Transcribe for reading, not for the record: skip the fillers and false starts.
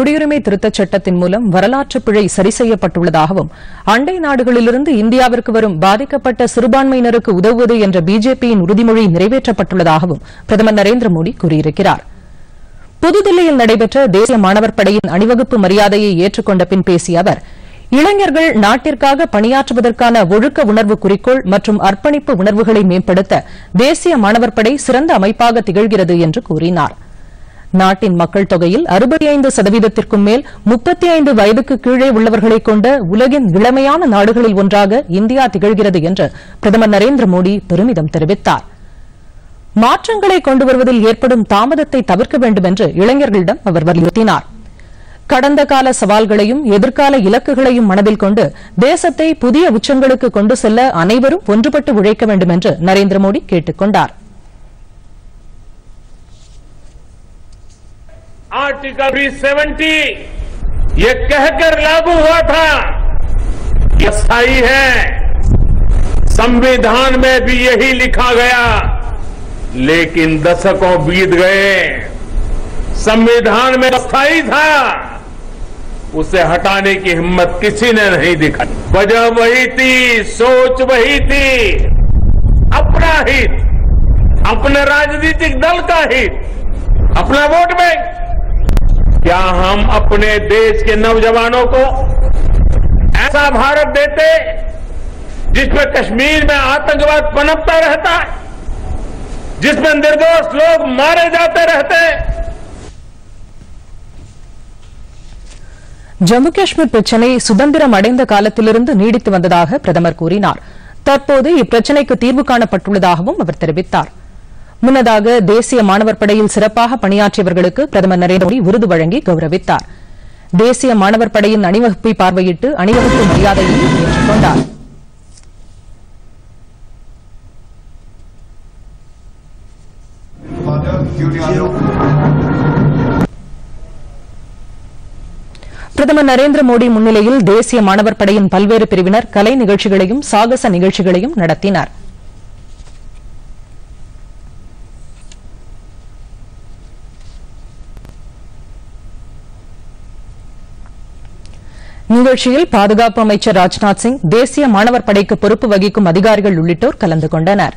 குடியுரிமை திருத்தச் சட்டத்தின் மூலம் வரலாற்று பிழை சரி செய்யப்பட்டுள்ளதாகவும் அண்டை நாடுகளிலிருந்து இந்தியாவிற்கு வரும் பாதிக்கப்பட்ட சிறுபான்மையினருக்கு உதவுவது என்ற பிஜேபியின் உறுதிமொழி நிறைவேற்றப்பட்டுள்ளதாகவும் பிரதமர் நரேந்திர மோடி கூறியிருக்கிறார். புதுதில்லியில் நடைபெற்ற தேசிய மாணவர் படையின் அணிவகுப்பு மரியாதையை ஏற்றுக்கொண்ட பின் பேசிய அவர், இளைஞர்கள் நாட்டிற்காக பணியாற்றுவதற்கான ஒழுக்க உணர்வு குறிக்கோள் மற்றும் அர்ப்பணிப்பு உணர்வுகளை மேம்படுத்த தேசிய மாணவர் படை சிறந்த அமைப்பாக திகழ்கிறது என்று கூறினார். நாட்டின் மக்கள் தொகையில் 65%-க்கும் மேல் 35 வயதுக்கு கீழே உள்ளவர்களை கொண்ட உலகின் இளமையான நாடுகளில் ஒன்றாக இந்தியா திகழ்கிறது என்று பிரதமர் நரேந்திர மோடி பெருமிதம் தெரிவித்தார். மாற்றங்களை கொண்டு வருவதில் ஏற்படும் தாமதத்தை தவிர்க்க வேண்டும் என்று இளைஞர்களிடம் அவர் வலியுறுத்தினார். கடந்த கால சவால்களையும் எதிர்கால இலக்குகளையும் மனதில் கொண்டு தேசத்தை புதிய உச்சங்களுக்கு கொண்டு செல்ல அனைவரும் ஒன்றுபட்டு உழைக்க வேண்டும் என்று நரேந்திர மோடி கேட்டுக் கொண்டார். आर्टिकल 370 ये कहकर लागू हुआ था यह स्थायी है, संविधान में भी यही लिखा गया, लेकिन दशकों बीत गए। संविधान में स्थायी था, उसे हटाने की हिम्मत किसी ने नहीं दिखाई। वजह वही थी, सोच वही थी, अपना हित, अपने राजनीतिक दल का हित, अपना वोट बैंक। क्या हम अपने देश के नौजवानों को ऐसा भारत देते जिसमें कश्मीर में आतंकवाद पनपता रहता है, जिसमें निर्दोष लोग मारे जाते रहते हैं? जम्मू कश्मीर பிரச்சனை சுதந்திரம் அடைந்த காலத்திலிருந்து நீடித்து வந்ததாக பிரதமர் கூறினார். தற்போது இப்பிரச்சனைக்கு தீர்வு காணப்பட்டுள்ளதாகவும் அவர் தெரிவித்தார். முன்னதாக தேசிய மாணவர் படையில் சிறப்பாக பணியாற்றியவர்களுக்கு பிரதமர் நரேந்திர மோடி விருது வழங்கி கௌரவித்தார். தேசிய மாணவர் படையின் அணிவகுப்பை பார்வையிட்டு அணிவகுப்பு மரியாதையை ஏற்றுக்கொண்டார். பிரதமர் நரேந்திர மோடி முன்னிலையில் தேசிய மாணவர் படையின் பல்வேறு பிரிவினர் கலை நிகழ்ச்சிகளையும் சாகச நிகழ்ச்சிகளையும் நடத்தினர். நிகழ்ச்சியில் பாதுகாப்பு அமைச்சர் ராஜ்நாத் சிங், தேசிய மாணவர் படைக்கு பொறுப்பு வகிக்கும் அதிகாரிகள் உள்ளிட்டோர் கலந்து கொண்டனா்.